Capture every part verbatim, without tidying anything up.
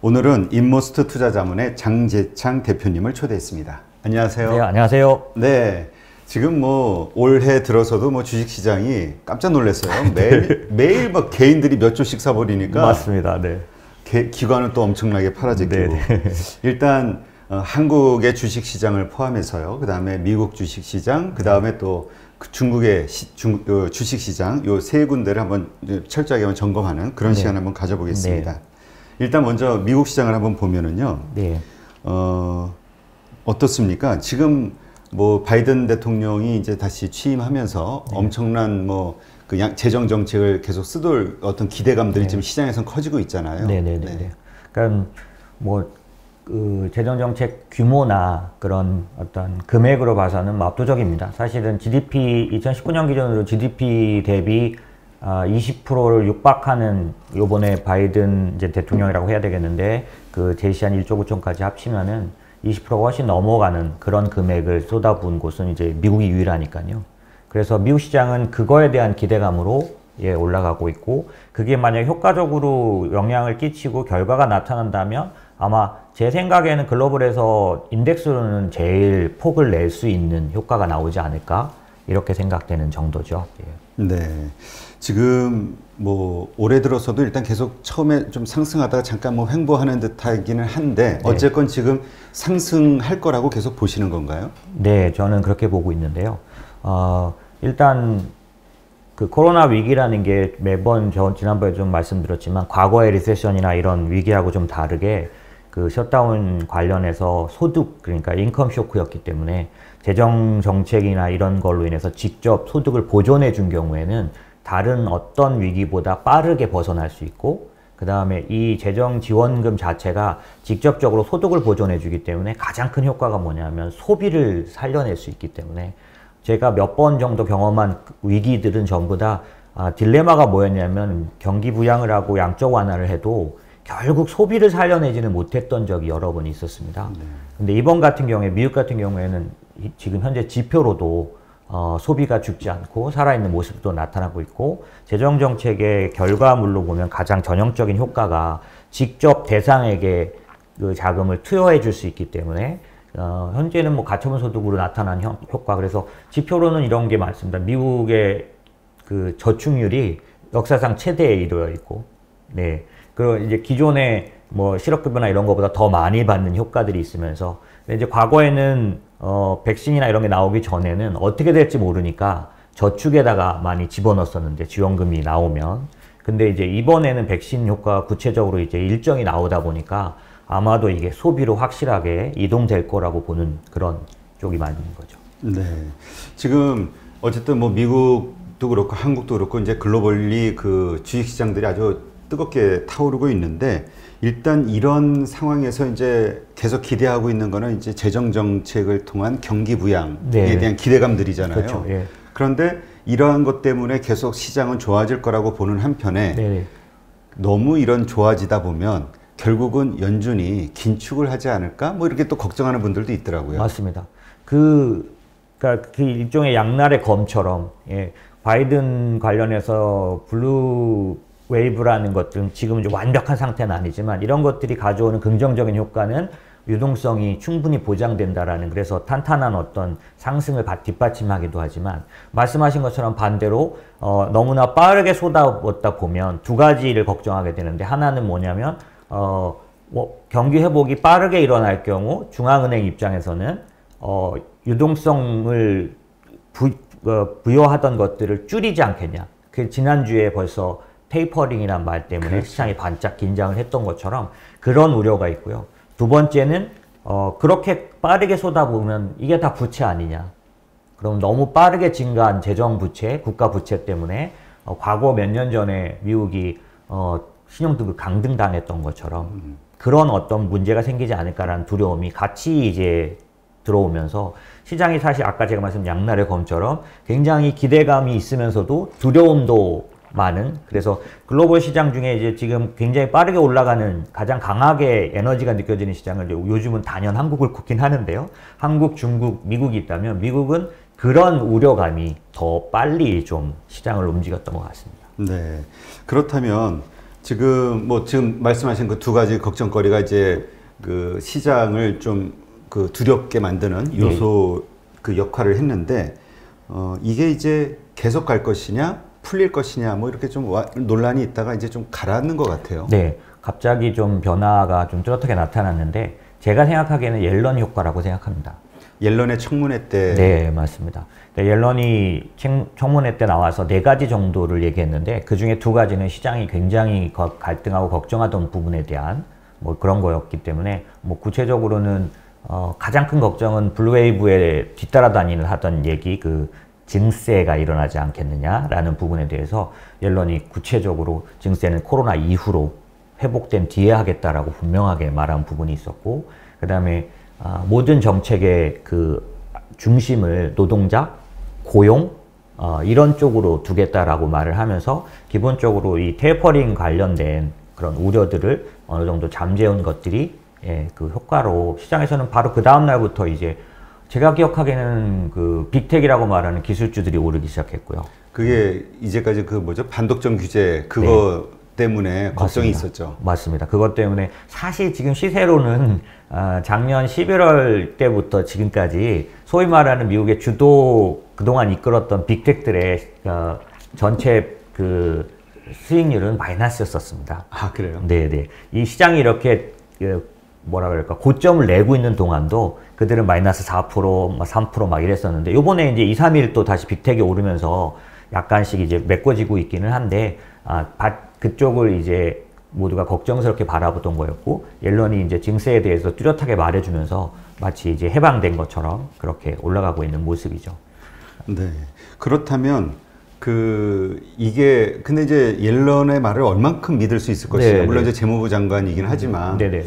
오늘은 인모스트 투자자문의 장재창 대표님을 초대했습니다. 안녕하세요. 네, 안녕하세요. 네. 지금 뭐 올해 들어서도 뭐 주식시장이 깜짝 놀랐어요. 매일 매일 막 개인들이 몇 조씩 사버리니까. 맞습니다. 네. 개, 기관은 또 엄청나게 팔아제끼고. 일단 어, 한국의 주식시장을 포함해서요. 그 다음에 미국 주식시장, 그 다음에 또 그 중국의 시, 중, 어, 주식시장 요 세 군데를 한번 철저하게 한번 점검하는 그런 네. 시간 한번 가져보겠습니다. 네. 일단 먼저 미국 시장을 한번 보면은요. 네. 어, 어떻습니까? 지금 뭐 바이든 대통령이 이제 다시 취임하면서 네. 엄청난 뭐 그 양 재정 정책을 계속 쓰돌 어떤 기대감들이 네. 지금 시장에선 커지고 있잖아요. 네네네. 네. 네. 그러니까 뭐 그 재정 정책 규모나 그런 어떤 금액으로 봐서는 뭐 압도적입니다. 사실은 지디피 이천십구 년 기준으로 지디피 대비 아, 이십 퍼센트를 육박하는 요번에 바이든 이제 대통령이라고 해야 되겠는데 그 제시한 일조 구천까지 합치면은 이십 퍼센트가 훨씬 넘어가는 그런 금액을 쏟아부은 곳은 이제 미국이 유일하니까요. 그래서 미국 시장은 그거에 대한 기대감으로 예, 올라가고 있고, 그게 만약 효과적으로 영향을 끼치고 결과가 나타난다면 아마 제 생각에는 글로벌에서 인덱스로는 제일 폭을 낼 수 있는 효과가 나오지 않을까 이렇게 생각되는 정도죠. 예. 네. 지금 뭐 올해 들어서도 일단 계속 처음에 좀 상승하다가 잠깐 뭐 횡보하는 듯하기는 한데 네. 어쨌건 지금 상승할 거라고 계속 보시는 건가요? 네, 저는 그렇게 보고 있는데요. 어, 일단 그 코로나 위기라는 게 매번 저 지난번에 좀 말씀드렸지만 과거의 리세션이나 이런 위기하고 좀 다르게 그 셧다운 관련해서 소득, 그러니까 인컴 쇼크였기 때문에 재정 정책이나 이런 걸로 인해서 직접 소득을 보존해 준 경우에는 다른 어떤 위기보다 빠르게 벗어날 수 있고, 그 다음에 이 재정 지원금 자체가 직접적으로 소득을 보존해 주기 때문에 가장 큰 효과가 뭐냐면 소비를 살려낼 수 있기 때문에 제가 몇 번 정도 경험한 위기들은 전부 다 아, 딜레마가 뭐였냐면 경기 부양을 하고 양적 완화를 해도 결국 소비를 살려내지는 못했던 적이 여러 번 있었습니다. 네. 근데 이번 같은 경우에 미국 같은 경우에는 이, 지금 현재 지표로도 어, 소비가 죽지 않고 살아있는 모습도 나타나고 있고, 재정정책의 결과물로 보면 가장 전형적인 효과가 직접 대상에게 그 자금을 투여해 줄 수 있기 때문에 어, 현재는 뭐 가처분 소득으로 나타난 형, 효과, 그래서 지표로는 이런 게 많습니다. 미국의 그 저축률이 역사상 최대에 이르러 있고, 네, 그리고 이제 기존의 뭐 실업급여나 이런 것보다 더 많이 받는 효과들이 있으면서, 근데 이제 과거에는 어, 백신이나 이런 게 나오기 전에는 어떻게 될지 모르니까 저축에다가 많이 집어넣었었는데, 지원금이 나오면. 근데 이제 이번에는 백신 효과가 구체적으로 이제 일정이 나오다 보니까 아마도 이게 소비로 확실하게 이동될 거라고 보는 그런 쪽이 많은 거죠. 네. 지금 어쨌든 뭐 미국도 그렇고 한국도 그렇고 이제 글로벌리 그 주식시장들이 아주 뜨겁게 타오르고 있는데, 일단 이런 상황에서 이제 계속 기대하고 있는 거는 이제 재정 정책을 통한 경기 부양에 네. 대한 기대감들이잖아요. 그렇죠. 예. 그런데 이러한 것 때문에 계속 시장은 좋아질 거라고 보는 한편에 네. 너무 이런 좋아지다 보면 결국은 연준이 긴축을 하지 않을까? 뭐 이렇게 또 걱정하는 분들도 있더라고요. 맞습니다. 그, 그러니까 그 일종의 양날의 검처럼 예. 바이든 관련해서 블루 웨이브라는 것들, 지금은 이제 완벽한 상태는 아니지만 이런 것들이 가져오는 긍정적인 효과는 유동성이 충분히 보장된다라는, 그래서 탄탄한 어떤 상승을 뒷받침하기도 하지만, 말씀하신 것처럼 반대로 어, 너무나 빠르게 쏟아붓다 보면 두 가지를 걱정하게 되는데, 하나는 뭐냐면 어, 뭐 경기 회복이 빠르게 일어날 경우 중앙은행 입장에서는 어, 유동성을 부, 어, 부여하던 것들을 줄이지 않겠냐. 그 지난주에 벌써 테이퍼링이란 말 때문에 그렇죠. 시장이 반짝 긴장을 했던 것처럼 그런 우려가 있고요. 두 번째는 어, 그렇게 빠르게 쏟아보면 이게 다 부채 아니냐. 그럼 너무 빠르게 증가한 재정 부채, 국가 부채 때문에 어, 과거 몇 년 전에 미국이 어, 신용등급 강등당했던 것처럼 그런 어떤 문제가 생기지 않을까라는 두려움이 같이 이제 들어오면서, 시장이 사실 아까 제가 말씀드린 양날의 검처럼 굉장히 기대감이 있으면서도 두려움도 많은, 그래서 글로벌 시장 중에 이제 지금 굉장히 빠르게 올라가는 가장 강하게 에너지가 느껴지는 시장을 요즘은 단연 한국을 꼽긴 하는데요. 한국, 중국, 미국이 있다면 미국은 그런 우려감이 더 빨리 좀 시장을 움직였던 것 같습니다. 네. 그렇다면 지금 뭐 지금 말씀하신 그 두 가지 걱정거리가 이제 그 시장을 좀 그 두렵게 만드는 요소 네. 그 역할을 했는데 어 이게 이제 계속 갈 것이냐 풀릴 것이냐 뭐 이렇게 좀 와, 논란이 있다가 이제 좀 가라앉는 것 같아요. 네, 갑자기 좀 변화가 좀 뚜렷하게 나타났는데 제가 생각하기에는 옐런 효과라고 생각합니다. 옐런의 청문회 때. 네, 맞습니다. 옐런이 청문회 때 나와서 네 가지 정도를 얘기했는데 그 중에 두 가지는 시장이 굉장히 갈등하고 걱정하던 부분에 대한 뭐 그런 거였기 때문에 뭐 구체적으로는 어, 가장 큰 걱정은 블루웨이브에 뒤따라다니는 하던 얘기 그 증세가 일어나지 않겠느냐라는 부분에 대해서 옐런이 구체적으로 증세는 코로나 이후로 회복된 뒤에 하겠다라고 분명하게 말한 부분이 있었고 그 다음에 어, 모든 정책의 그 중심을 노동자, 고용 어, 이런 쪽으로 두겠다라고 말을 하면서 기본적으로 이 테이퍼링 관련된 그런 우려들을 어느 정도 잠재운 것들이 예, 그 효과로 시장에서는 바로 그 다음 날부터 이제 제가 기억하기에는 그 빅텍이라고 말하는 기술주들이 오르기 시작했고요. 그게 이제까지 그 뭐죠? 반독점 규제 그거 네. 때문에 걱정이 맞습니다. 있었죠. 맞습니다. 그것 때문에 사실 지금 시세로는 어, 작년 십일월 때부터 지금까지 소위 말하는 미국의 주도 그동안 이끌었던 빅텍들의 어, 전체 그 수익률은 마이너스였었습니다. 아 그래요? 네네. 이 시장이 이렇게 그, 뭐라 그럴까 고점을 내고 있는 동안도 그들은 마이너스 사 퍼센트, 삼 퍼센트 막 이랬었는데 요번에 이제 이, 삼 일 또 다시 빅텍이 오르면서 약간씩 이제 메꿔지고 있기는 한데 아, 바, 그쪽을 이제 모두가 걱정스럽게 바라보던 거였고 옐런이 이제 증세에 대해서 뚜렷하게 말해주면서 마치 이제 해방된 것처럼 그렇게 올라가고 있는 모습이죠. 네. 그렇다면 그 이게 근데 이제 옐런의 말을 얼만큼 믿을 수 있을 것이냐. 물론 이제 재무부 장관이긴 하지만. 네네.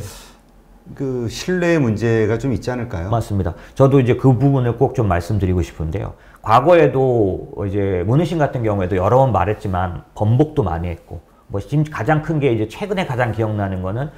그 신뢰의 문제가 좀 있지 않을까요? 맞습니다. 저도 이제 그 부분을 꼭 좀 말씀드리고 싶은데요. 과거에도 이제 문우신 같은 경우에도 여러 번 말했지만 번복도 많이 했고 뭐 지금 가장 큰 게 이제 최근에 가장 기억나는 거는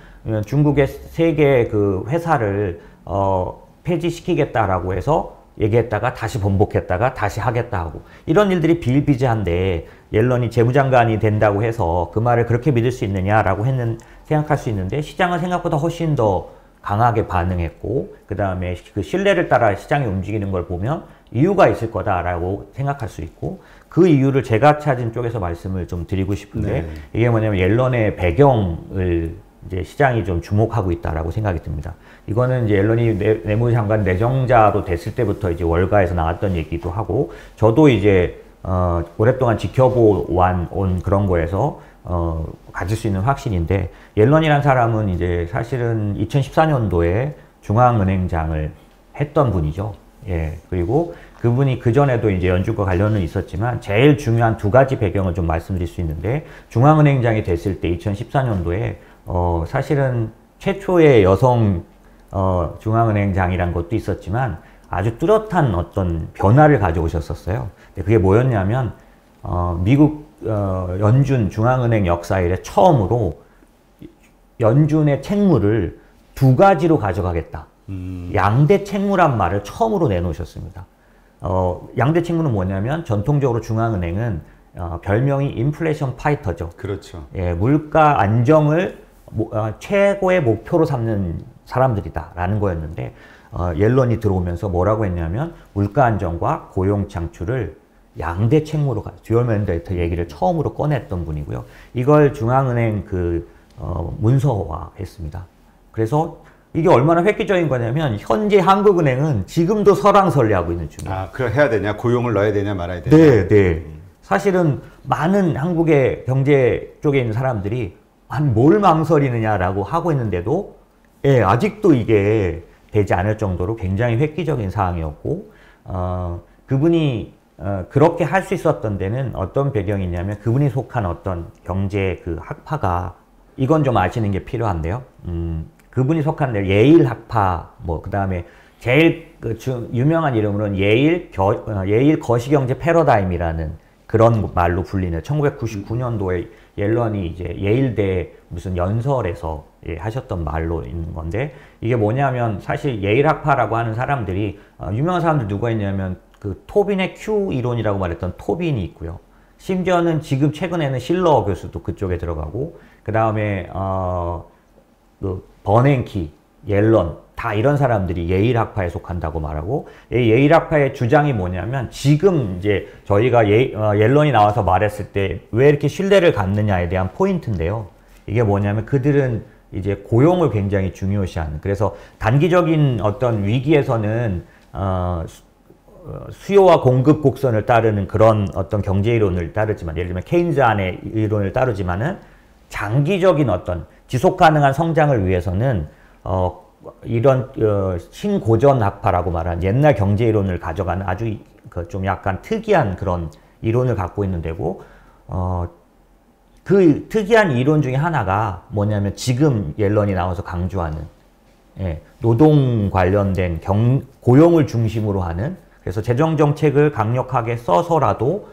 중국의 세 개의 그 회사를 어 폐지시키겠다라고 해서 얘기했다가 다시 번복했다가 다시 하겠다 하고 이런 일들이 비일비재한데 옐런이 재무장관이 된다고 해서 그 말을 그렇게 믿을 수 있느냐라고 했는 생각할 수 있는데 시장은 생각보다 훨씬 더 강하게 반응했고 그 다음에 그 신뢰를 따라 시장이 움직이는 걸 보면 이유가 있을 거다라고 생각할 수 있고 그 이유를 제가 찾은 쪽에서 말씀을 좀 드리고 싶은데 네. 이게 뭐냐면 옐런의 배경을 이제 시장이 좀 주목하고 있다라고 생각이 듭니다. 이거는 이제 옐런이 내, 내무장관 내정자로 됐을 때부터 이제 월가에서 나왔던 얘기도 하고 저도 이제 어, 오랫동안 지켜보완 온 그런 거에서 어, 가질 수 있는 확신인데 옐런이란 사람은 이제 사실은 이천십사 년도에 중앙은행장을 했던 분이죠. 예. 그리고 그분이 그전에도 이제 연준과 관련은 있었지만 제일 중요한 두 가지 배경을 좀 말씀드릴 수 있는데 중앙은행장이 됐을 때 이천십사 년도에 어, 사실은 최초의 여성 어, 중앙은행장이란 것도 있었지만 아주 뚜렷한 어떤 변화를 가져오셨었어요. 근데 그게 뭐였냐면 어, 미국 어, 연준 중앙은행 역사 이래 처음으로 연준의 책무를 두 가지로 가져가겠다. 음. 양대 책무란 말을 처음으로 내놓으셨습니다. 어, 양대 책무는 뭐냐면 전통적으로 중앙은행은 어, 별명이 인플레이션 파이터죠. 그렇죠. 예, 물가 안정을 모, 어, 최고의 목표로 삼는 사람들이다라는 거였는데 어, 옐런이 들어오면서 뭐라고 했냐면 물가 안정과 고용 창출을 양대 책무로 듀얼 맨데이트 얘기를 처음으로 꺼냈던 분이고요. 이걸 중앙은행 그 어, 문서화했습니다. 그래서 이게 얼마나 획기적인 거냐면 현재 한국은행은 지금도 설왕설래하고 있는 중이에요. 아, 그럼 해야 되냐? 고용을 넣어야 되냐 말아야 되냐? 네, 네. 사실은 많은 한국의 경제 쪽에 있는 사람들이 한 뭘 망설이느냐라고 하고 있는데도 예, 아직도 이게 되지 않을 정도로 굉장히 획기적인 사항이었고 어, 그분이 어, 그렇게 할 수 있었던 데는 어떤 배경이 있냐면 그분이 속한 어떤 경제 그 학파가 이건 좀 아시는 게 필요한데요. 음, 그분이 속한 데 예일학파 뭐 그 다음에 제일 그 주, 유명한 이름으로는 예일 겨, 어, 예일 거시경제 패러다임이라는 그런 말로 불리는 천구백구십구 년도에 옐런이 이제 예일대 무슨 연설에서 예, 하셨던 말로 있는 건데 이게 뭐냐면 사실 예일학파라고 하는 사람들이 어, 유명한 사람들 누가 있냐면 그 토빈의 Q 이론이라고 말했던 토빈이 있고요. 심지어는 지금 최근에는 실러 교수도 그쪽에 들어가고, 그 다음에 어, 그 버냉키, 옐런 다 이런 사람들이 예일학파에 속한다고 말하고, 예일학파의 주장이 뭐냐면, 지금 이제 저희가 예, 어, 옐런이 나와서 말했을 때 왜 이렇게 신뢰를 갖느냐에 대한 포인트인데요. 이게 뭐냐면 그들은 이제 고용을 굉장히 중요시하는, 그래서 단기적인 어떤 위기에서는 어, 수요와 공급 곡선을 따르는 그런 어떤 경제 이론을 따르지만, 예를 들면 케인즈 안의 이론을 따르지만은 장기적인 어떤 지속 가능한 성장을 위해서는 어 이런 어 신고전학파라고 말하는 옛날 경제 이론을 가져가는 아주 그 좀 약간 특이한 그런 이론을 갖고 있는 데고, 어 그 특이한 이론 중에 하나가 뭐냐면 지금 옐런이 나와서 강조하는, 예, 노동 관련된 경, 고용을 중심으로 하는, 그래서 재정정책을 강력하게 써서라도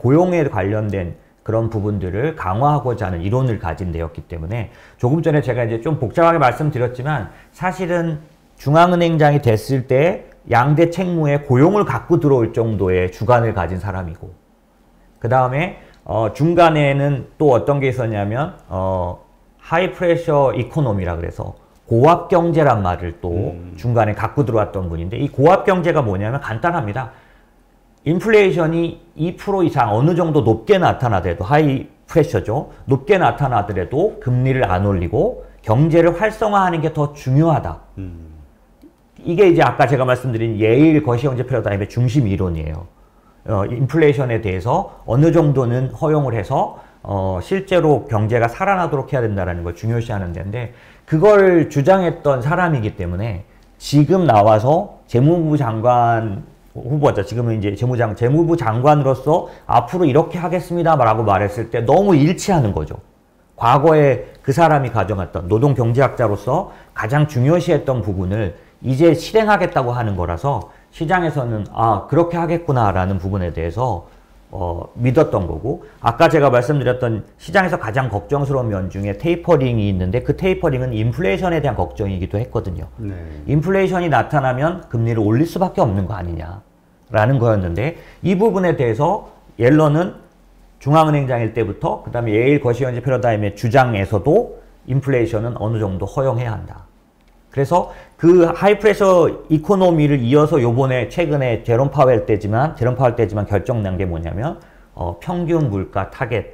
고용에 관련된 그런 부분들을 강화하고자 하는 이론을 가진 데였기 때문에, 조금 전에 제가 이제 좀 복잡하게 말씀드렸지만, 사실은 중앙은행장이 됐을 때 양대 책무에 고용을 갖고 들어올 정도의 주관을 가진 사람이고, 그 다음에 어 중간에는 또 어떤 게 있었냐면 어 하이 프레셔 이코노미라 그래서 고압 경제란 말을 또 음. 중간에 갖고 들어왔던 분인데, 이 고압 경제가 뭐냐면 간단합니다. 인플레이션이 이 퍼센트 이상 어느 정도 높게 나타나더라도, 하이 프레셔죠, 높게 나타나더라도 금리를 안 올리고 경제를 활성화하는 게 더 중요하다. 음. 이게 이제 아까 제가 말씀드린 예일 거시경제 패러다임의 중심 이론이에요. 어, 인플레이션에 대해서 어느 정도는 허용을 해서 어, 실제로 경제가 살아나도록 해야 된다는 걸 중요시하는 데인데, 그걸 주장했던 사람이기 때문에 지금 나와서 재무부 장관 후보자, 지금은 이제 재무장, 재무부 장관으로서 앞으로 이렇게 하겠습니다 라고 말했을 때 너무 일치하는 거죠. 과거에 그 사람이 가져갔던 노동경제학자로서 가장 중요시했던 부분을 이제 실행하겠다고 하는 거라서, 시장에서는 아 그렇게 하겠구나라는 부분에 대해서 어, 믿었던 거고, 아까 제가 말씀드렸던 시장에서 가장 걱정스러운 면 중에 테이퍼링이 있는데, 그 테이퍼링은 인플레이션에 대한 걱정이기도 했거든요. 네. 인플레이션이 나타나면 금리를 올릴 수밖에 없는 거 아니냐라는 거였는데, 이 부분에 대해서 옐런은 중앙은행장일 때부터, 그 다음에 예일 거시경제 패러다임의 주장에서도 인플레이션은 어느 정도 허용해야 한다. 그래서 그 하이프레셔 이코노미를 이어서 요번에 최근에 제롬 파웰 때지만, 제롬 파웰 때지만 결정난 게 뭐냐면, 어, 평균 물가 타겟,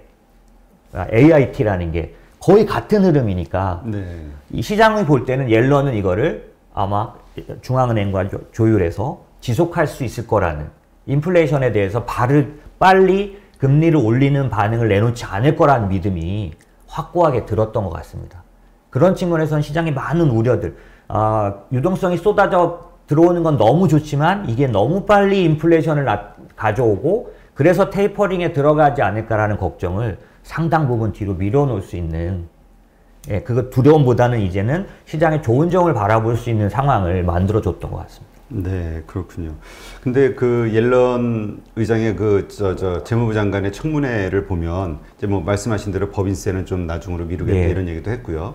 에이아이티라는 게 거의 같은 흐름이니까, 네. 이 시장을 볼 때는 옐런은 이거를 아마 중앙은행과 조율해서 지속할 수 있을 거라는, 인플레이션에 대해서 바르, 빨리 금리를 올리는 반응을 내놓지 않을 거라는 믿음이 확고하게 들었던 것 같습니다. 그런 측면에서는 시장의 많은 우려들, 아, 유동성이 쏟아져 들어오는 건 너무 좋지만 이게 너무 빨리 인플레이션을 나, 가져오고 그래서 테이퍼링에 들어가지 않을까라는 걱정을 상당 부분 뒤로 밀어놓을 수 있는, 예, 그거 두려움보다는 이제는 시장의 좋은 점을 바라볼 수 있는 상황을 만들어줬던 것 같습니다. 네, 그렇군요. 근데 그 옐런 의장의 그 저 저 재무부 장관의 청문회를 보면, 이제 뭐 말씀하신 대로 법인세는 좀 나중으로 미루겠다, 예, 이런 얘기도 했고요.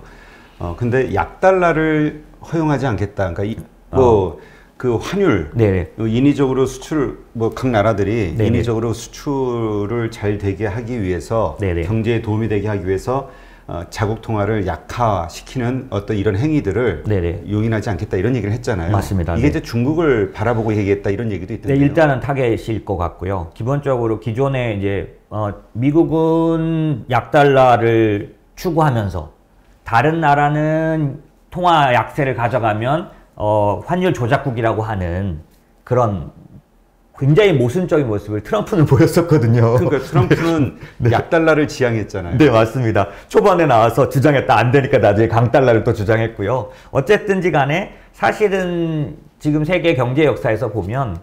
어 근데 약달러를 허용하지 않겠다. 그러니까 뭐 그 어. 환율, 네네, 인위적으로 수출, 뭐 각 나라들이, 네네, 인위적으로 수출을 잘 되게 하기 위해서, 네네, 경제에 도움이 되게 하기 위해서 어, 자국 통화를 약화시키는 어떤 이런 행위들을, 네네, 용인하지 않겠다 이런 얘기를 했잖아요. 맞습니다. 이게, 네, 이제 중국을 바라보고 얘기했다 이런 얘기도 있던데요. 네, 일단은 타겟일 것 같고요. 기본적으로 기존에 이제 어, 미국은 약달러를 추구하면서 다른 나라는 통화 약세를 가져가면 어, 환율 조작국이라고 하는 그런 굉장히 모순적인 모습을 트럼프는 보였었거든요. 그러니까 트럼프는 네. 약달러를 지향했잖아요. 네, 맞습니다. 초반에 나와서 주장했다 안 되니까 나중에 강달러를 또 주장했고요. 어쨌든지 간에 사실은 지금 세계 경제 역사에서 보면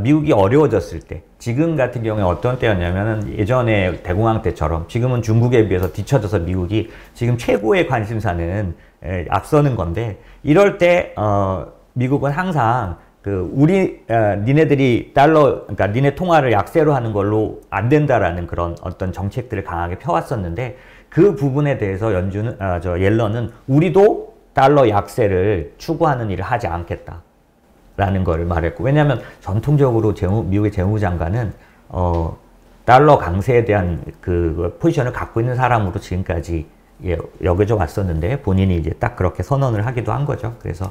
미국이 어려워졌을 때, 지금 같은 경우에 어떤 때였냐면은 예전에 대공황 때처럼 지금은 중국에 비해서 뒤처져서 미국이 지금 최고의 관심사는 에, 앞서는 건데, 이럴 때 어, 미국은 항상 그 우리 에, 니네들이 달러, 그러니까 니네 통화를 약세로 하는 걸로 안 된다라는 그런 어떤 정책들을 강하게 펴왔었는데, 그 부분에 대해서 연준, 아, 저 옐런은 우리도 달러 약세를 추구하는 일을 하지 않겠다 라는 걸 말했고, 왜냐하면 전통적으로 재무, 미국의 재무장관은 어, 달러 강세에 대한 그 포지션을 갖고 있는 사람으로 지금까지 예, 여겨져 왔었는데 본인이 이제 딱 그렇게 선언을 하기도 한 거죠. 그래서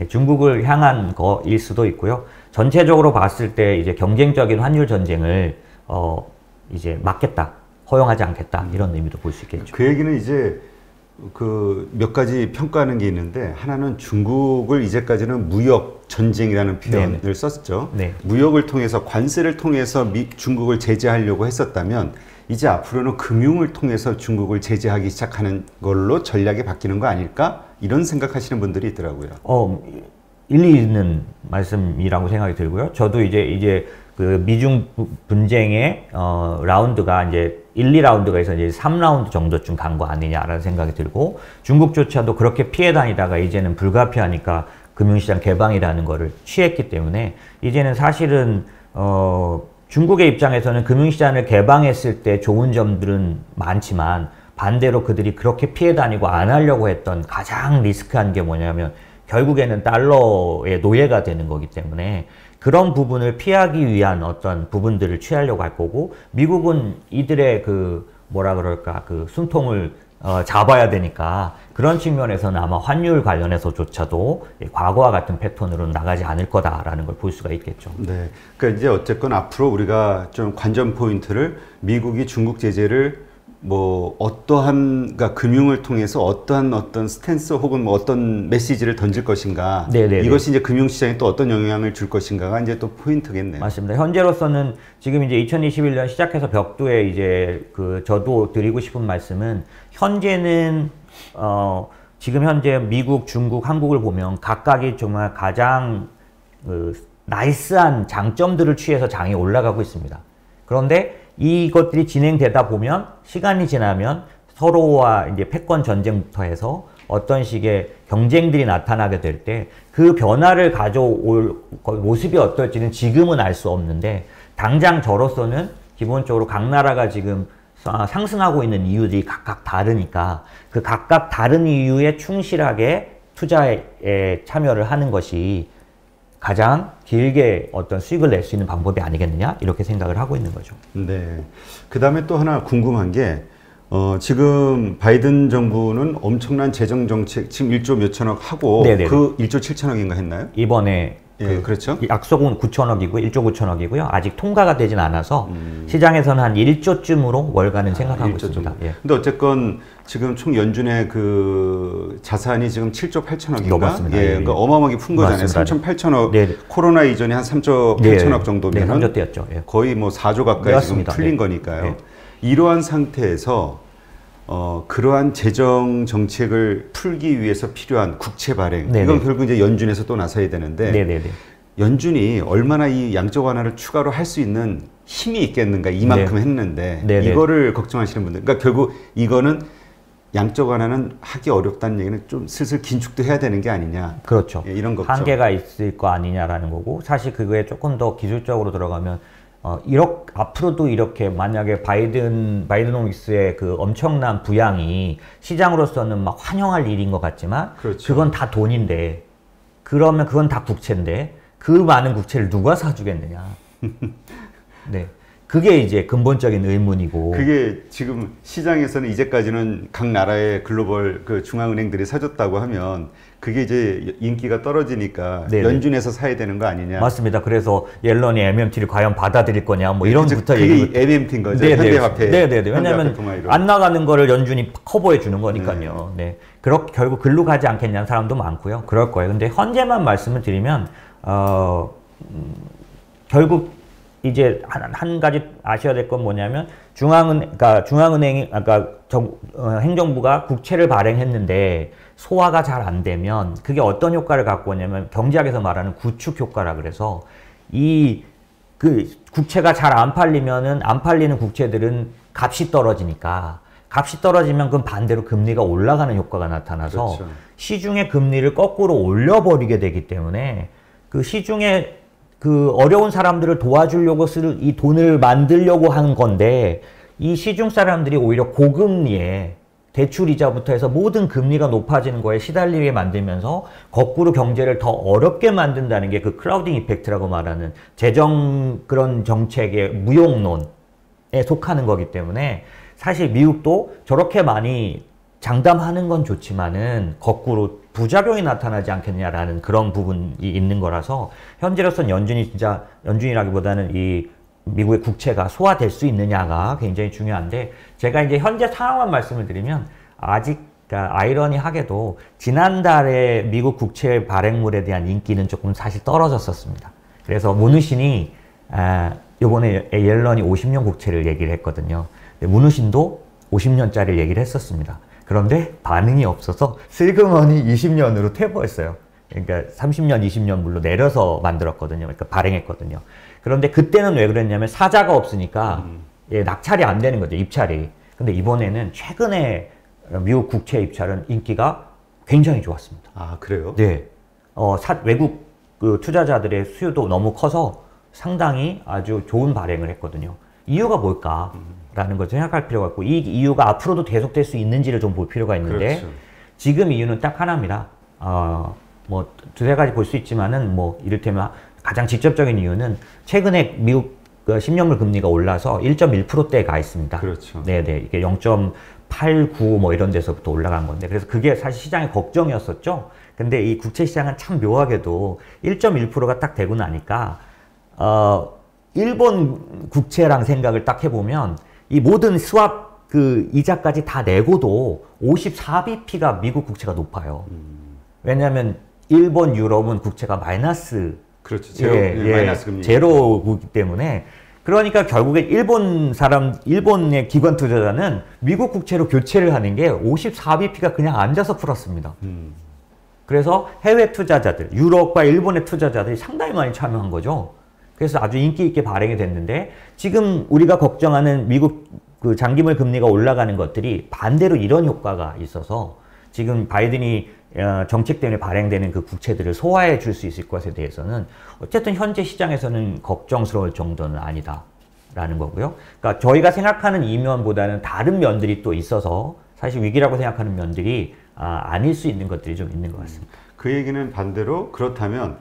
예, 중국을 향한 거일 수도 있고요. 전체적으로 봤을 때 이제 경쟁적인 환율 전쟁을 어 이제 막겠다, 허용하지 않겠다 이런 의미도 볼 수 있겠죠. 그 얘기는 이제 그 몇 가지 평가하는 게 있는데, 하나는 중국을 이제까지는 무역 전쟁이라는 표현을 네네. 썼죠. 네. 무역을 통해서 관세를 통해서 미, 중국을 제재하려고 했었다면 이제 앞으로는 금융을 통해서 중국을 제재하기 시작하는 걸로 전략이 바뀌는 거 아닐까? 이런 생각하시는 분들이 있더라고요. 어, 일리 있는 말씀이라고 생각이 들고요. 저도 이제 이제 그 미중 분쟁의 어, 라운드가 이제 일, 이 라운드가 있어서 이제 삼 라운드 정도쯤 간 거 아니냐라는 생각이 들고, 중국조차도 그렇게 피해 다니다가 이제는 불가피하니까 금융시장 개방이라는 거를 취했기 때문에 이제는 사실은 어, 중국의 입장에서는 금융시장을 개방했을 때 좋은 점들은 많지만 반대로 그들이 그렇게 피해 다니고 안 하려고 했던 가장 리스크한 게 뭐냐면 결국에는 달러의 노예가 되는 거기 때문에 그런 부분을 피하기 위한 어떤 부분들을 취하려고 할 거고, 미국은 이들의 그 뭐라 그럴까 그 숨통을 어, 잡아야 되니까 그런 측면에서는 아마 환율 관련해서조차도 과거와 같은 패턴으로는 나가지 않을 거다라는 걸 볼 수가 있겠죠. 네, 그러니까 이제 어쨌건 앞으로 우리가 좀 관전 포인트를 미국이 중국 제재를 뭐 어떠한 그러니까 금융을 통해서 어떠한 어떤 스탠스 혹은 뭐 어떤 메시지를 던질 것인가, 네네네. 이것이 이제 금융시장에 또 어떤 영향을 줄 것인가가 이제 또 포인트겠네요. 맞습니다. 현재로서는 지금 이제 이천이십일 년 시작해서 벽두에 이제 그 저도 드리고 싶은 말씀은, 현재는 어 지금 현재 미국, 중국, 한국을 보면 각각이 정말 가장 그 나이스한 장점들을 취해서 장이 올라가고 있습니다. 그런데 이것들이 진행되다 보면 시간이 지나면 서로와 이제 패권 전쟁부터 해서 어떤 식의 경쟁들이 나타나게 될 때 그 변화를 가져올 모습이 어떨지는 지금은 알 수 없는데, 당장 저로서는 기본적으로 각 나라가 지금 상승하고 있는 이유들이 각각 다르니까 그 각각 다른 이유에 충실하게 투자에 참여를 하는 것이 가장 길게 어떤 수익을 낼 수 있는 방법이 아니겠느냐 이렇게 생각을 하고 있는 거죠. 네. 그 다음에 또 하나 궁금한 게 어, 지금 바이든 정부는 엄청난 재정 정책 지금 일조 몇천억 하고 네네네. 그 일조 칠천억인가 했나요? 이번에 예, 그 그렇죠. 약속은 구천억이고 일조 구천억이고요. 아직 통과가 되진 않아서 음... 시장에서는 한 일조쯤으로 월간은 아, 생각하고 있습니다. 예. 근데 어쨌건 지금 총 연준의 그 자산이 지금 칠조 팔천억인가? 넘었습니다. 예, 예. 그러니까 어마어마하게 푼 거잖아요. 삼천 팔천억. 네. 코로나 이전에 한 삼조 팔천억 정도면 네, 삼조대였죠. 예. 거의 뭐 사조 가까이 맞습니다. 지금 풀린 네. 거니까요. 네. 이러한 상태에서 어, 그러한 재정 정책을 풀기 위해서 필요한 국채 발행. 네네. 이건 결국 이제 연준에서 또 나서야 되는데, 네네네. 연준이 얼마나 이 양적 완화를 추가로 할 수 있는 힘이 있겠는가, 이만큼 네네. 했는데, 네네. 이거를 걱정하시는 분들. 그러니까 결국 이거는 양적 완화는 하기 어렵다는 얘기는 좀 슬슬 긴축도 해야 되는 게 아니냐. 그렇죠. 예, 이런 걱정. 한계가 있을 거 아니냐라는 거고, 사실 그거에 조금 더 기술적으로 들어가면 어, 이렇게, 앞으로도 이렇게 만약에 바이든, 바이드노믹스의 그 엄청난 부양이 시장으로서는 막 환영할 일인 것 같지만, 그렇죠. 그건 다 돈인데, 그러면 그건 다 국채인데, 그 많은 국채를 누가 사주겠느냐. 네. 그게 이제 근본적인 의문이고. 그게 지금 시장에서는 이제까지는 각 나라의 글로벌 그 중앙은행들이 사줬다고 하면 그게 이제 인기가 떨어지니까 네네. 연준에서 사야 되는 거 아니냐. 맞습니다. 그래서 옐런이 엠엠티를 과연 받아들일 거냐 뭐 이런 부터 그게 얘기부터. 엠엠티인 거죠. 현대화폐. 네네네. 왜냐하면 안 나가는 거를 연준이 커버해 주는 거니까요. 네. 네. 그렇, 결국 글로 가지 않겠냐는 사람도 많고요. 그럴 거예요. 근데 현재만 말씀을 드리면 어, 음, 결국 이제 한, 한 가지 아셔야 될 건 뭐냐면, 중앙은, 그러니까 중앙은행이, 아까 그러니까 행정부가 국채를 발행했는데 소화가 잘 안 되면 그게 어떤 효과를 갖고 오냐면 경제학에서 말하는 구축 효과라 그래서 이 그 국채가 잘 안 팔리면은 안 팔리는 국채들은 값이 떨어지니까. 값이 떨어지면 그건 반대로 금리가 올라가는 효과가 나타나서 그렇죠. 시중의 금리를 거꾸로 올려버리게 되기 때문에 그 시중에 그 어려운 사람들을 도와주려고 쓰는 이 돈을 만들려고 한 건데, 이 시중 사람들이 오히려 고금리에 대출이자부터 해서 모든 금리가 높아지는 거에 시달리게 만들면서 거꾸로 경제를 더 어렵게 만든다는 게 그 클라우딩 이펙트라고 말하는 재정 그런 정책의 무용론 속하는 거기 때문에 사실 미국도 저렇게 많이 장담하는 건 좋지만은 거꾸로 부작용이 나타나지 않겠냐라는 그런 부분이 있는 거라서 현재로선 연준이 진짜 연준이라기보다는 이 미국의 국채가 소화될 수 있느냐가 굉장히 중요한데, 제가 이제 현재 상황만 말씀을 드리면 아직 그러니까 아이러니하게도 지난달에 미국 국채 발행물에 대한 인기는 조금 사실 떨어졌었습니다. 그래서 문우신이 아, 요번에 옐런이 오십 년 국채를 얘기를 했거든요. 문우신도 오십 년짜리를 얘기를 했었습니다. 그런데 반응이 없어서 슬그머니 이십 년으로 퇴보했어요. 그러니까 삼십 년, 이십 년 물로 내려서 만들었거든요. 그러니까 발행했거든요. 그런데 그때는 왜 그랬냐면 사자가 없으니까 음. 예, 낙찰이 안 되는 거죠, 입찰이. 근데 이번에는 최근에 미국 국채 입찰은 인기가 굉장히 좋았습니다. 아, 그래요? 네. 어, 사, 외국 그 투자자들의 수요도 너무 커서 상당히 아주 좋은 발행을 했거든요. 이유가 뭘까? 라는 걸 생각할 필요가 있고, 이 이유가 앞으로도 계속될 수 있는지를 좀 볼 필요가 있는데, 그렇죠. 지금 이유는 딱 하나입니다. 어, 뭐 두세 가지 볼 수 있지만은 뭐 이를테면 가장 직접적인 이유는 최근에 미국 십 년물 금리가 올라서 일 점 일 퍼센트대에 가 있습니다. 그렇죠. 네네. 이게 영 점 팔구 뭐 이런 데서부터 올라간 건데, 그래서 그게 사실 시장의 걱정이었었죠. 근데 이 국채 시장은 참 묘하게도 일 점 일 퍼센트가 딱 되고 나니까 어 일본 국채랑 생각을 딱 해보면 이 모든 스왑 그 이자까지 다 내고도 오십사 비피가 미국 국채가 높아요. 음. 왜냐하면 일본, 유럽은 국채가 마이너스, 그렇죠. 제로, 예, 예, 마이너스 금리, 제로이기 때문에. 그러니까 결국에 일본 사람, 일본의 기관 투자자는 미국 국채로 교체를 하는 게 오십사 비피가 그냥 앉아서 풀었습니다. 음. 그래서 해외 투자자들, 유럽과 일본의 투자자들이 상당히 많이 참여한 거죠. 그래서 아주 인기 있게 발행이 됐는데, 지금 우리가 걱정하는 미국 그 장기물 금리가 올라가는 것들이 반대로 이런 효과가 있어서 지금 바이든이 정책 때문에 발행되는 그 국채들을 소화해 줄 수 있을 것에 대해서는 어쨌든 현재 시장에서는 걱정스러울 정도는 아니다라는 거고요. 그러니까 저희가 생각하는 이 면보다는 다른 면들이 또 있어서 사실 위기라고 생각하는 면들이 아닐 수 있는 것들이 좀 있는 것 같습니다. 그 얘기는 반대로 그렇다면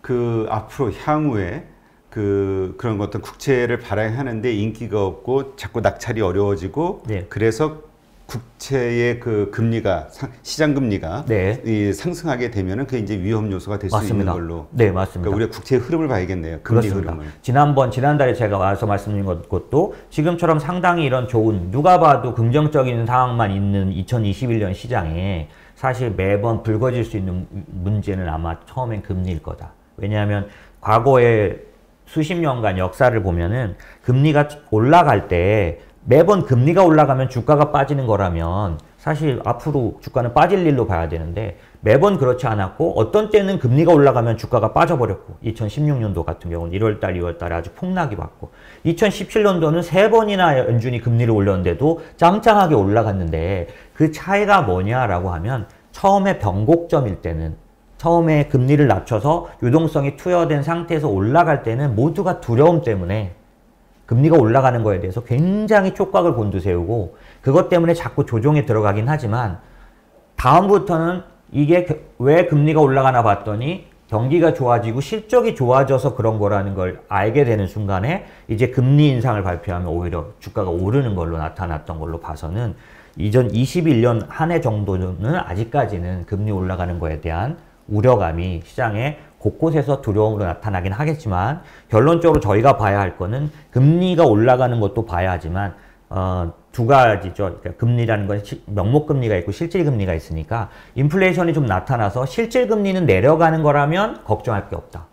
그 앞으로 향후에 그 그런 것 어떤 국채를 발행하는데 인기가 없고 자꾸 낙찰이 어려워지고, 네. 그래서 국채의 그 금리가 시장 금리가 네. 이 상승하게 되면은 그 이제 위험 요소가 될 수 있는 걸로. 네, 맞습니다. 그러니까 우리가 국채의 흐름을 봐야겠네요. 금리 그렇습니다. 흐름을. 지난번 지난달에 제가 와서 말씀드린 것도 지금처럼 상당히 이런 좋은, 누가 봐도 긍정적인 상황만 있는 이천이십일 년 시장에 사실 매번 불거질 수 있는 문제는 아마 처음엔 금리일 거다. 왜냐하면 과거에 수십 년간 역사를 보면은 금리가 올라갈 때 매번 금리가 올라가면 주가가 빠지는 거라면 사실 앞으로 주가는 빠질 일로 봐야 되는데, 매번 그렇지 않았고 어떤 때는 금리가 올라가면 주가가 빠져버렸고, 이천십육 년도 같은 경우는 일월달, 이월달에 아주 폭락이 왔고, 이천십칠 년도는 세 번이나 연준이 금리를 올렸는데도 짱짱하게 올라갔는데, 그 차이가 뭐냐라고 하면 처음에 변곡점일 때는, 처음에 금리를 낮춰서 유동성이 투여된 상태에서 올라갈 때는 모두가 두려움 때문에 금리가 올라가는 거에 대해서 굉장히 촉각을 곤두세우고, 그것 때문에 자꾸 조정에 들어가긴 하지만, 다음부터는 이게 왜 금리가 올라가나 봤더니 경기가 좋아지고 실적이 좋아져서 그런 거라는 걸 알게 되는 순간에 이제 금리 인상을 발표하면 오히려 주가가 오르는 걸로 나타났던 걸로 봐서는 이천이십일 년 한 해 정도는 아직까지는 금리 올라가는 거에 대한 우려감이 시장에 곳곳에서 두려움으로 나타나긴 하겠지만, 결론적으로 저희가 봐야 할 거는 금리가 올라가는 것도 봐야 하지만 어, 두 가지죠. 그러니까 금리라는 건 시, 명목금리가 있고 실질금리가 있으니까, 인플레이션이 좀 나타나서 실질금리는 내려가는 거라면 걱정할 게 없다.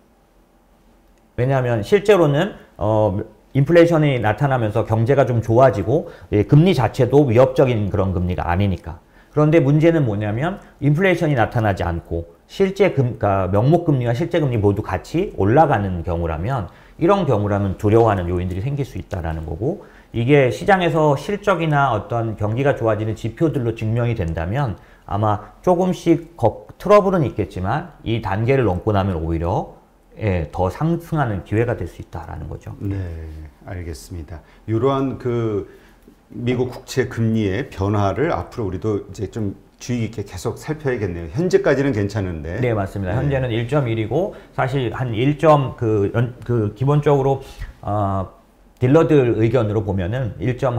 왜냐하면 실제로는 어, 인플레이션이 나타나면서 경제가 좀 좋아지고, 예, 금리 자체도 위협적인 그런 금리가 아니니까. 그런데 문제는 뭐냐면 인플레이션이 나타나지 않고 실제 금, 그러니까 명목금리와 실제금리 모두 같이 올라가는 경우라면, 이런 경우라면 두려워하는 요인들이 생길 수 있다라는 거고, 이게 시장에서 실적이나 어떤 경기가 좋아지는 지표들로 증명이 된다면 아마 조금씩 거, 트러블은 있겠지만 이 단계를 넘고 나면 오히려 예, 더 상승하는 기회가 될 수 있다라는 거죠. 네, 알겠습니다. 이러한 그 미국 국채 금리의 변화를 앞으로 우리도 이제 좀 주의 깊게 계속 살펴야겠네요. 현재까지는 괜찮은데. 네, 맞습니다. 네. 현재는 일 점 일이고 사실 한 일 점 그 그 기본적으로 어 딜러들 의견으로 보면은 일 점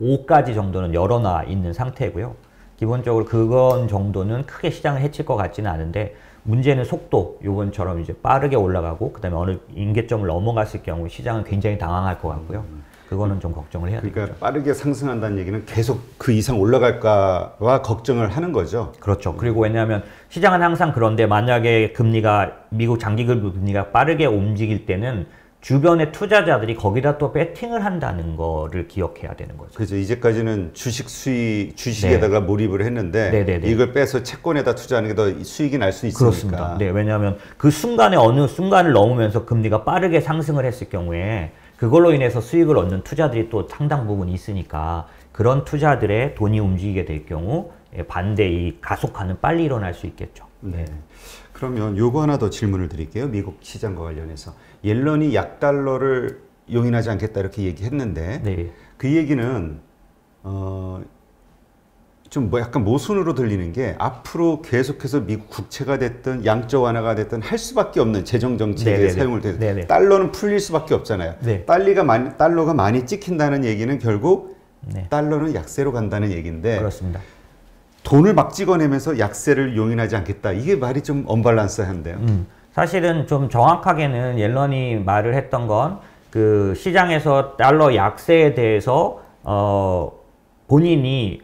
오까지 정도는 열어놔 있는 상태고요. 기본적으로 그건 정도는 크게 시장을 해칠 것 같지는 않은데, 문제는 속도, 요번처럼 이제 빠르게 올라가고 그다음에 어느 임계점을 넘어갔을 경우 시장은 굉장히 당황할 것 같고요. 그거는 좀 걱정을 해야 돼요. 그러니까 되겠죠. 빠르게 상승한다는 얘기는 계속 그 이상 올라갈까와 걱정을 하는 거죠. 그렇죠. 그리고 왜냐하면 시장은 항상 그런데, 만약에 금리가 미국 장기금리가 빠르게 움직일 때는 주변의 투자자들이 거기다 또 배팅을 한다는 거를 기억해야 되는 거죠. 그렇죠. 이제까지는 주식 수익, 주식에다가 네. 몰입을 했는데 네네네. 이걸 빼서 채권에다 투자하는 게 더 수익이 날 수 있으니까. 그렇습니다. 네, 왜냐하면 그 순간에 어느 순간을 넘으면서 금리가 빠르게 상승을 했을 경우에 그걸로 인해서 수익을 얻는 투자들이 또 상당 부분 있으니까, 그런 투자들의 돈이 움직이게 될 경우 반대 이 가속화는 빨리 일어날 수 있겠죠. 네. 네. 그러면 요거 하나 더 질문을 드릴게요. 미국 시장과 관련해서 옐런이 약달러를 용인하지 않겠다 이렇게 얘기했는데 네. 그 얘기는 어 좀 뭐 약간 모순으로 들리는 게, 앞으로 계속해서 미국 국채가 됐든 양적 완화가 됐든 할 수밖에 없는 재정 정책의 사용을 되든 달러는 풀릴 수밖에 없잖아요. 네. 달러가 많이 달러가 많이 찍힌다는 얘기는 결국 네. 달러는 약세로 간다는 얘기인데, 그렇습니다. 돈을 막 찍어내면서 약세를 용인하지 않겠다. 이게 말이 좀 언밸런스한데요. 음, 사실은 좀 정확하게는 옐런이 말을 했던 건, 그 시장에서 달러 약세에 대해서 어, 본인이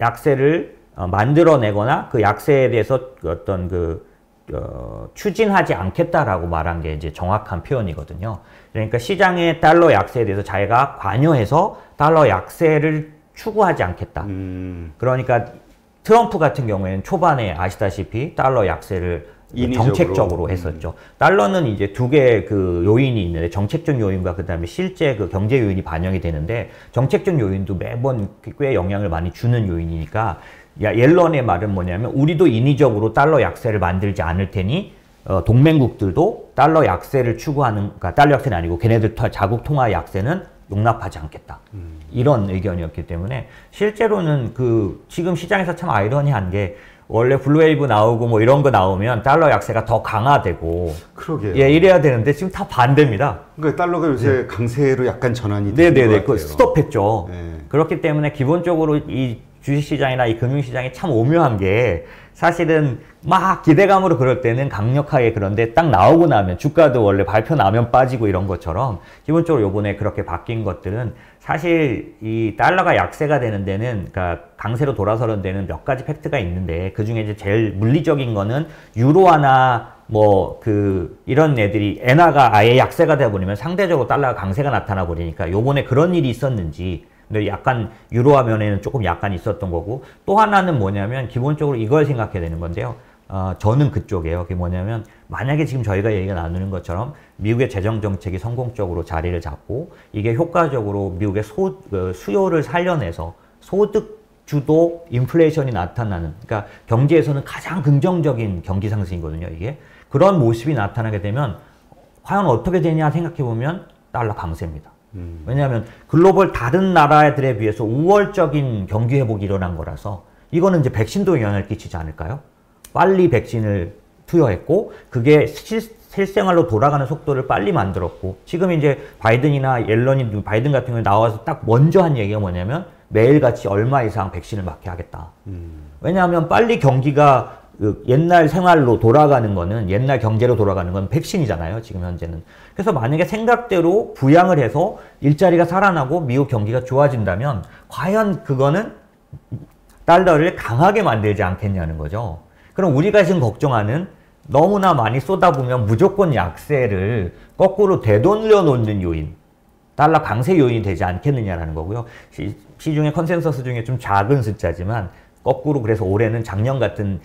약세를 어, 만들어내거나 그 약세에 대해서 어떤 그 어, 추진하지 않겠다라고 말한 게 이제 정확한 표현이거든요. 그러니까 시장의 달러 약세에 대해서 자기가 관여해서 달러 약세를 추구하지 않겠다. 음. 그러니까 트럼프 같은 경우에는 초반에 아시다시피 달러 약세를 인위적으로. 정책적으로 했었죠. 음. 달러는 이제 두 개의 그 요인이 있는데, 정책적 요인과 그 다음에 실제 그 경제 요인이 반영이 되는데, 정책적 요인도 매번 꽤 영향을 많이 주는 요인이니까, 야, 옐런의 말은 뭐냐면, 우리도 인위적으로 달러 약세를 만들지 않을 테니 어, 동맹국들도 달러 약세를 추구하는, 그러니까 달러 약세는 아니고 걔네들 자국 통화 약세는 용납하지 않겠다. 음. 이런 의견이었기 때문에, 실제로는 그 지금 시장에서 참 아이러니한 게, 원래 블루웨이브 나오고 뭐 이런 거 나오면 달러 약세가 더 강화되고 그러게요. 예, 이래야 되는데 지금 다 반대입니다. 그러니까 달러가 요새 네. 강세로 약간 전환이 되는 것 같아요. 네네네. 그 스톱했죠. 네. 그렇기 때문에 기본적으로 이 주식시장이나 이 금융시장이 참 오묘한 게, 사실은 막 기대감으로 그럴 때는 강력하게, 그런데 딱 나오고 나면 주가도 원래 발표 나면 빠지고 이런 것처럼, 기본적으로 요번에 그렇게 바뀐 것들은 사실 이 달러가 약세가 되는 데는, 그러니까 강세로 돌아서는 데는 몇 가지 팩트가 있는데, 그중에 이제 제일 물리적인 거는 유로화나 뭐 그 이런 애들이 엔화가 아예 약세가 되어 버리면 상대적으로 달러가 강세가 나타나 버리니까, 요번에 그런 일이 있었는지, 근데 약간 유로화 면에는 조금 약간 있었던 거고, 또 하나는 뭐냐면 기본적으로 이걸 생각해야 되는 건데요. 어, 저는 그쪽이에요. 그게 뭐냐면, 만약에 지금 저희가 얘기가 나누는 것처럼 미국의 재정정책이 성공적으로 자리를 잡고, 이게 효과적으로 미국의 소, 그 수요를 살려내서 소득 주도 인플레이션이 나타나는, 그러니까 경제에서는 가장 긍정적인 경기 상승이거든요, 이게. 그런 모습이 나타나게 되면 과연 어떻게 되냐 생각해보면 달러 강세입니다. 음. 왜냐하면 글로벌 다른 나라들에 비해서 우월적인 경기 회복이 일어난 거라서, 이거는 이제 백신도 영향을 끼치지 않을까요? 빨리 백신을 투여했고, 그게 실, 실생활로 돌아가는 속도를 빨리 만들었고, 지금 이제 바이든이나 옐런이, 바이든 같은 경우에 나와서 딱 먼저 한 얘기가 뭐냐면, 매일같이 얼마 이상 백신을 맞게 하겠다. 음. 왜냐하면 빨리 경기가 그 옛날 생활로 돌아가는 거는, 옛날 경제로 돌아가는 건 백신이잖아요, 지금 현재는. 그래서 만약에 생각대로 부양을 해서 일자리가 살아나고 미국 경기가 좋아진다면, 과연 그거는 달러를 강하게 만들지 않겠냐는 거죠. 그럼 우리가 지금 걱정하는, 너무나 많이 쏟아보면 무조건 약세를 거꾸로 되돌려 놓는 요인, 달러 강세 요인이 되지 않겠느냐라는 거고요. 시, 시중에 컨센서스 중에 좀 작은 숫자지만, 거꾸로 그래서 올해는 작년 같은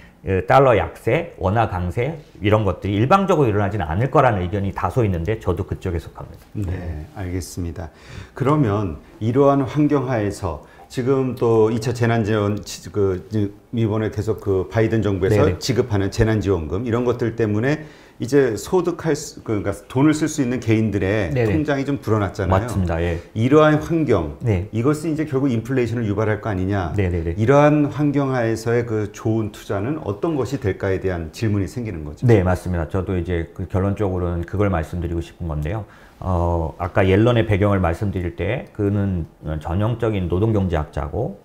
달러 약세, 원화 강세 이런 것들이 일방적으로 일어나지는 않을 거라는 의견이 다소 있는데, 저도 그쪽에 속합니다. 네, 알겠습니다. 그러면 이러한 환경하에서 지금 또 이 차 재난지원, 그 이번에 계속 그 바이든 정부에서 네네. 지급하는 재난지원금 이런 것들 때문에 이제 소득할 수, 그러니까 돈을 쓸 수 있는 개인들의 네네. 통장이 좀 불어났잖아요. 맞습니다. 예. 이러한 환경, 네. 이것은 이제 결국 인플레이션을 유발할 거 아니냐. 네네네. 이러한 환경 하에서의 그 좋은 투자는 어떤 것이 될까에 대한 질문이 생기는 거죠. 네, 맞습니다. 저도 이제 그 결론적으로는 그걸 말씀드리고 싶은 건데요. 어, 아까 옐런의 배경을 말씀드릴 때 그는 전형적인 노동경제학자고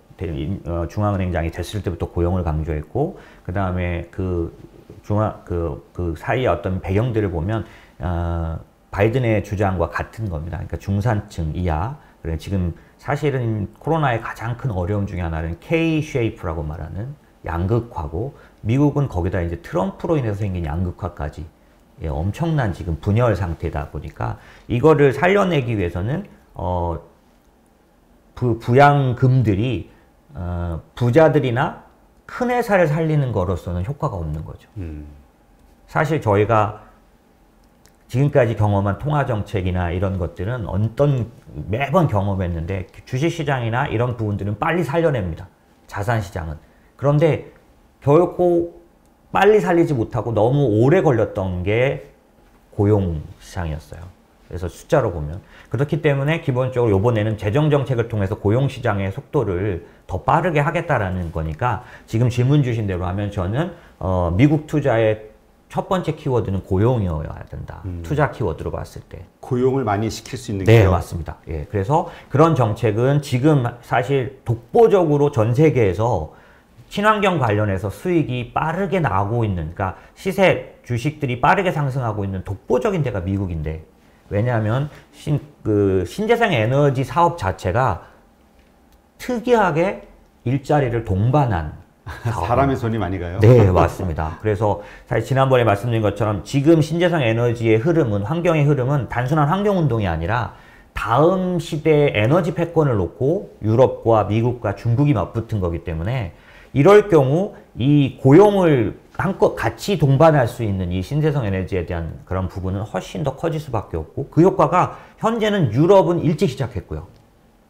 중앙은행장이 됐을 때부터 고용을 강조했고, 그 다음에 그 중앙 그, 그 사이의 어떤 배경들을 보면 어, 바이든의 주장과 같은 겁니다. 그러니까 중산층 이하. 그래, 지금 사실은 코로나의 가장 큰 어려움 중에 하나는 K-쉐이프라고 말하는 양극화고, 미국은 거기다 이제 트럼프로 인해서 생긴 양극화까지 예, 엄청난 지금 분열 상태다 보니까 이거를 살려내기 위해서는 어, 부, 부양금들이 어, 부자들이나 큰 회사를 살리는 거로서는 효과가 없는 거죠. 음. 사실 저희가 지금까지 경험한 통화정책이나 이런 것들은 어떤 매번 경험했는데 주식시장이나 이런 부분들은 빨리 살려냅니다. 자산시장은. 그런데 결코 빨리 살리지 못하고 너무 오래 걸렸던 게 고용시장이었어요. 그래서 숫자로 보면. 그렇기 때문에 기본적으로 이번에는 재정정책을 통해서 고용시장의 속도를 더 빠르게 하겠다라는 거니까, 지금 질문 주신 대로 하면 저는 어, 미국 투자의 첫 번째 키워드는 고용이어야 된다. 음. 투자 키워드로 봤을 때. 고용을 많이 시킬 수 있는 기업. 네, 맞습니다. 예, 그래서 그런 정책은 지금 사실 독보적으로 전 세계에서 친환경 관련해서 수익이 빠르게 나오고 있는, 그러니까 시세 주식들이 빠르게 상승하고 있는 독보적인 데가 미국인데, 왜냐하면 신, 그 신재생 에너지 사업 자체가 특이하게 일자리를 동반한 사람의 손이 많이 가요? 네, 맞습니다. 그래서 사실 지난번에 말씀드린 것처럼 지금 신재생 에너지의 흐름은, 환경의 흐름은 단순한 환경운동이 아니라 다음 시대의 에너지 패권을 놓고 유럽과 미국과 중국이 맞붙은 거기 때문에, 이럴 경우 이 고용을 한껏 같이 동반할 수 있는 이 신재생 에너지에 대한 그런 부분은 훨씬 더 커질 수밖에 없고, 그 효과가 현재는 유럽은 일찍 시작했고요.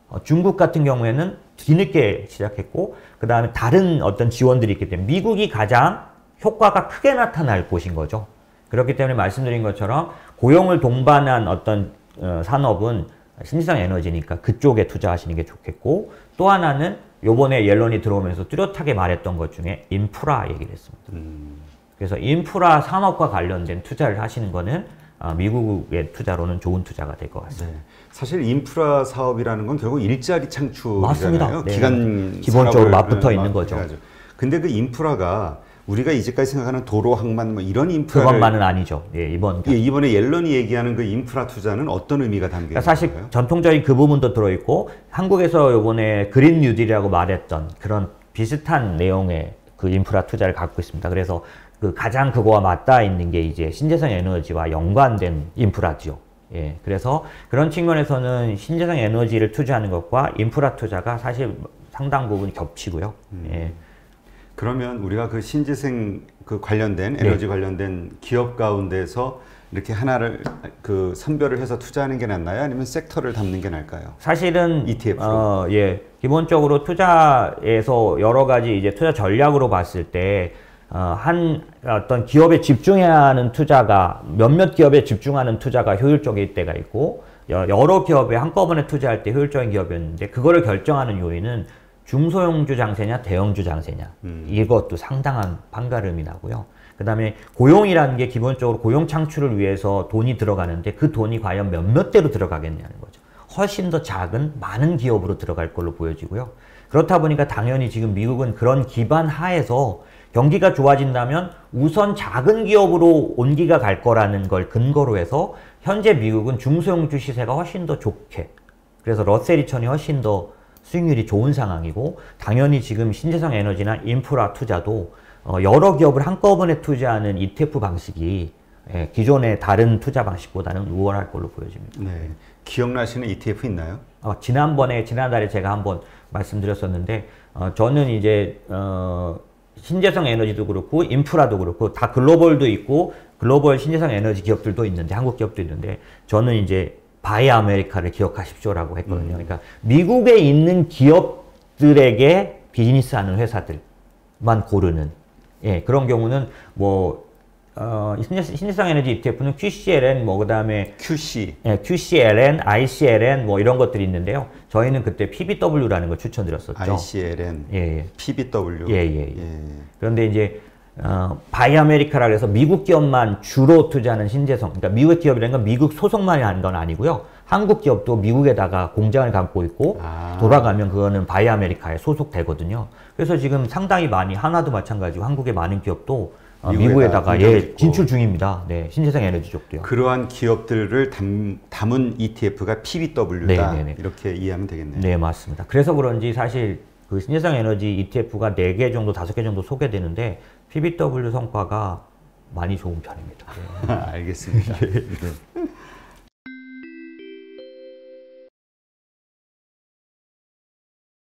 어, 중국 같은 경우에는 뒤늦게 시작했고, 그 다음에 다른 어떤 지원들이 있기 때문에 미국이 가장 효과가 크게 나타날 곳인 거죠. 그렇기 때문에 말씀드린 것처럼 고용을 동반한 어떤 어, 산업은 신재생 에너지니까 그쪽에 투자하시는 게 좋겠고, 또 하나는 요번에 옐런이 들어오면서 뚜렷하게 말했던 것 중에 인프라 얘기를 했습니다. 음. 그래서 인프라 산업과 관련된 투자를 하시는 거는 아, 미국의 투자로는 좋은 투자가 될 것 같습니다. 네. 사실 인프라 사업이라는 건 결국 일자리 창출이잖아요. 네. 기간 기본적으로 맞붙어 네, 있는 거죠. 해야죠. 근데 그 인프라가 우리가 이제까지 생각하는 도로, 항만 뭐 이런 인프라를 그것만은 아니죠. 예, 이번 예, 이번에 옐런이 얘기하는 그 인프라 투자는 어떤 의미가 담겨 있는 사실 건가요? 전통적인 그 부분도 들어 있고, 한국에서 요번에 그린 뉴딜이라고 말했던 그런 비슷한 내용의 그 인프라 투자를 갖고 있습니다. 그래서 그 가장 그거와 맞닿아 있는 게 이제 신재생 에너지와 연관된 인프라지요. 예, 그래서 그런 측면에서는 신재생 에너지를 투자하는 것과 인프라 투자가 사실 상당 부분 겹치고요. 음. 예. 그러면 우리가 그 신재생 그 관련된 에너지 네. 관련된 기업 가운데서 이렇게 하나를 그 선별을 해서 투자하는 게 낫나요? 아니면 섹터를 담는 게 나을까요? 사실은 이티에프로. 어, 예, 기본적으로 투자에서 여러 가지 이제 투자 전략으로 봤을 때 어, 한 어떤 기업에 집중해야 하는 투자가, 몇몇 기업에 집중하는 투자가 효율적일 때가 있고, 여러 기업에 한꺼번에 투자할 때 효율적인 기업이었는데, 그거를 결정하는 요인은 중소형주 장세냐 대형주 장세냐, 음. 이것도 상당한 판가름이 나고요. 그 다음에 고용이라는 게 기본적으로 고용 창출을 위해서 돈이 들어가는데, 그 돈이 과연 몇몇 대로 들어가겠냐는 거죠. 훨씬 더 작은 많은 기업으로 들어갈 걸로 보여지고요. 그렇다 보니까 당연히 지금 미국은 그런 기반 하에서 경기가 좋아진다면 우선 작은 기업으로 온기가 갈 거라는 걸 근거로 해서 현재 미국은 중소형주 시세가 훨씬 더 좋게, 그래서 러셀 이천이 훨씬 더 수익률이 좋은 상황이고, 당연히 지금 신재생 에너지나 인프라 투자도 여러 기업을 한꺼번에 투자하는 이티에프 방식이 기존의 다른 투자 방식보다는 우월할 걸로 보여집니다. 네. 기억나시는 이티에프 있나요? 어, 지난번에 지난달에 제가 한번 말씀드렸었는데, 어, 저는 이제 어, 신재생 에너지도 그렇고 인프라도 그렇고 다 글로벌도 있고, 글로벌 신재생 에너지 기업들도 있는데 한국 기업도 있는데, 저는 이제 바이 아메리카를 기억하십시오라고 했거든요. 음. 그러니까 미국에 있는 기업들에게 비즈니스하는 회사들만 고르는, 예, 그런 경우는 뭐 어, 신재생 에너지 이티에프는 큐씨엘엔, 뭐 그다음에 QC, 예, QCLN, 아이씨엘엔 뭐 이런 것들이 있는데요. 저희는 그때 피비더블유라는 걸 추천드렸었죠. 아이씨엘엔, 예, 예. 피비더블유. 예, 예, 예. 예. 그런데 이제 어, 바이 아메리카라 그래서 미국 기업만 주로 투자하는 신재성, 그러니까 미국 기업이라는 건 미국 소속만이 하는 건 아니고요. 한국 기업도 미국에다가 공장을 갖고 있고 아. 돌아가면 그거는 바이 아메리카에 소속되거든요. 그래서 지금 상당히 많이, 하나도 마찬가지고 한국의 많은 기업도 미국에다가, 미국에다가 예, 진출 중입니다. 네, 신재생 에너지 쪽도요. 그러한 기업들을 담, 담은 이티에프가 피비더블유다. 네네네. 이렇게 이해하면 되겠네요. 네, 맞습니다. 그래서 그런지 사실 그 신재생 에너지 이티에프가 네 개 정도, 다섯 개 정도 소개되는데 피비더블유 성과가 많이 좋은 편입니다. 네. 알겠습니다. 네.